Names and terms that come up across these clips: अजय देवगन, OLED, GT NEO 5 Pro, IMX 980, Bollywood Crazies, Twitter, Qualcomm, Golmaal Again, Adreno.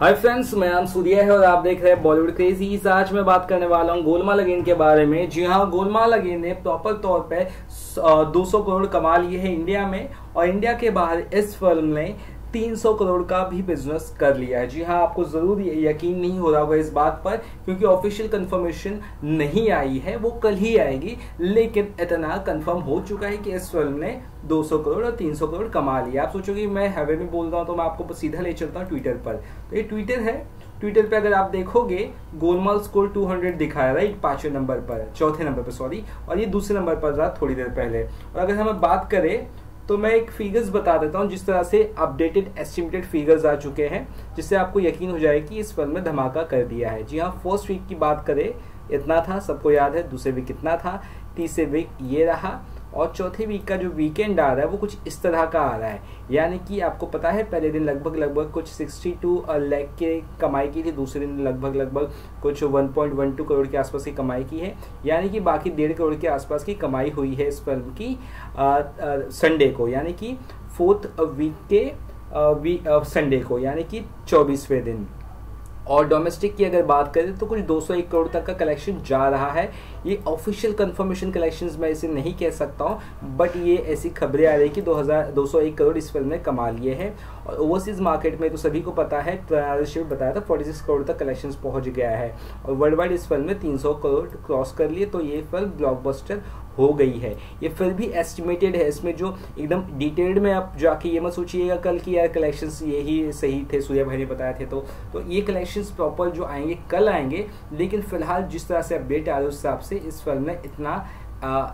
Hi friends, मेरा नाम सूर्या है और आप देख रहे हैं बॉलीवुड क्रेजीज। आज मैं बात करने वाला हूँ गोलमाल अगेन के बारे में। जी हाँ, गोलमाल अगेन ने प्रॉपर तौर पे 200 करोड़ कमा लिए है इंडिया में, और इंडिया के बाहर इस फिल्म ने 300 करोड़ का भी बिजनेस कर लिया है। जी हाँ, आपको जरूर यकीन नहीं हो रहा होगा इस बात पर, क्योंकि ऑफिशियल कंफर्मेशन नहीं आई है, वो कल ही आएगी, लेकिन इतना कंफर्म हो चुका है कि इस फिल्म ने 200 करोड़ और 300 करोड़ कमा लिया। आप सोचोगे मैं हवे में बोल रहा हूँ, तो मैं आपको सीधा ले चलता हूँ ट्विटर पर। तो ये ट्विटर है, ट्विटर पे अगर आप देखोगे गोलमाल स्कोर 200 दिखाया, राइट, चौथे नंबर पर, और ये दूसरे नंबर पर रहा थोड़ी देर पहले। और अगर हम बात करें तो मैं एक फिगर्स बता देता हूँ, जिस तरह से अपडेटेड एस्टिमेटेड फिगर्स आ चुके हैं, जिससे आपको यकीन हो जाएगा कि इस फिल्म में धमाका कर दिया है। जी हाँ, फर्स्ट वीक की बात करें इतना था, सबको याद है, दूसरे वीक कितना था, तीसरे वीक ये रहा, और चौथे वीक का जो वीकेंड आ रहा है वो कुछ इस तरह का आ रहा है। यानी कि आपको पता है पहले दिन लगभग कुछ 62 लाख के कमाई की थी, दूसरे दिन लगभग कुछ 1.12 करोड़ के आसपास की कमाई की है, यानी कि बाकी 1.5 करोड़ के आसपास की कमाई हुई है इस फिल्म की संडे को, यानी कि फोर्थ वीक के संडे को, यानी कि 24वें दिन। और डोमेस्टिक की अगर बात करें तो कुछ 201 करोड़ तक का कलेक्शन जा रहा है। ये ऑफिशियल कंफर्मेशन कलेक्शंस मैं इसे नहीं कह सकता हूँ, बट ये ऐसी खबरें आ रही कि 201 करोड़ इस फिल्म ने कमा लिए हैं। और ओवरसीज़ मार्केट में तो सभी को पता है, ट्रांजेक्शन बताया था 46 करोड़ तक कलेक्शंस पहुँच गया है, और वर्ल्ड वाइड इस फिल्म ने 300 करोड़ क्रॉस कर लिए। तो ये फिल्म ब्लॉकबस्टर हो गई है। ये फिल्म भी एस्टिमेटेड है, इसमें जो एकदम डिटेल्ड में आप जाके ये मत सोचिएगा कल कि यार कलेक्शंस यही सही थे, सूर्या भाई ने बताए थे। तो ये कलेक्शंस प्रॉपर जो आएंगे कल आएंगे, लेकिन फिलहाल जिस तरह से अपडेट आ रही है उस हिसाब से इस फिल्म ने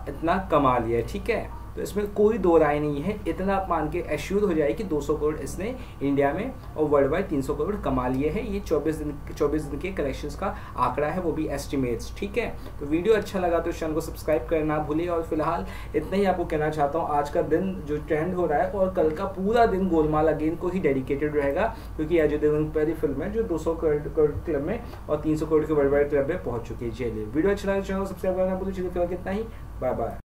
इतना कमा लिया है। ठीक है, तो इसमें कोई दो राय नहीं है, इतना आप मान के एश्योर हो जाए कि 200 करोड़ इसने इंडिया में और वर्ल्ड वाइड 300 करोड़ कमा लिए हैं। ये 24 दिन के कलेक्शंस का आंकड़ा है, वो भी एस्टिमेट्स। ठीक है, तो वीडियो अच्छा लगा तो चैनल को सब्सक्राइब करना भूलिए। और फिलहाल इतना ही आपको कहना चाहता हूँ, आज का दिन जो ट्रेंड हो रहा है और कल का पूरा दिन गोलमाल अगेन को ही डेडिकेटेड रहेगा, क्योंकि अजय देवगन पहली फिल्म है जो 200 करोड़ क्लब में और 300 करोड़ के वर्ल्ड वाइड क्लब में पहुँच चुकी है। चलिए, वीडियो अच्छा लगा तो चैनल को सब्सक्राइब करना भूलिए। चलिए, फिलहाल इतना ही, बाय बाय।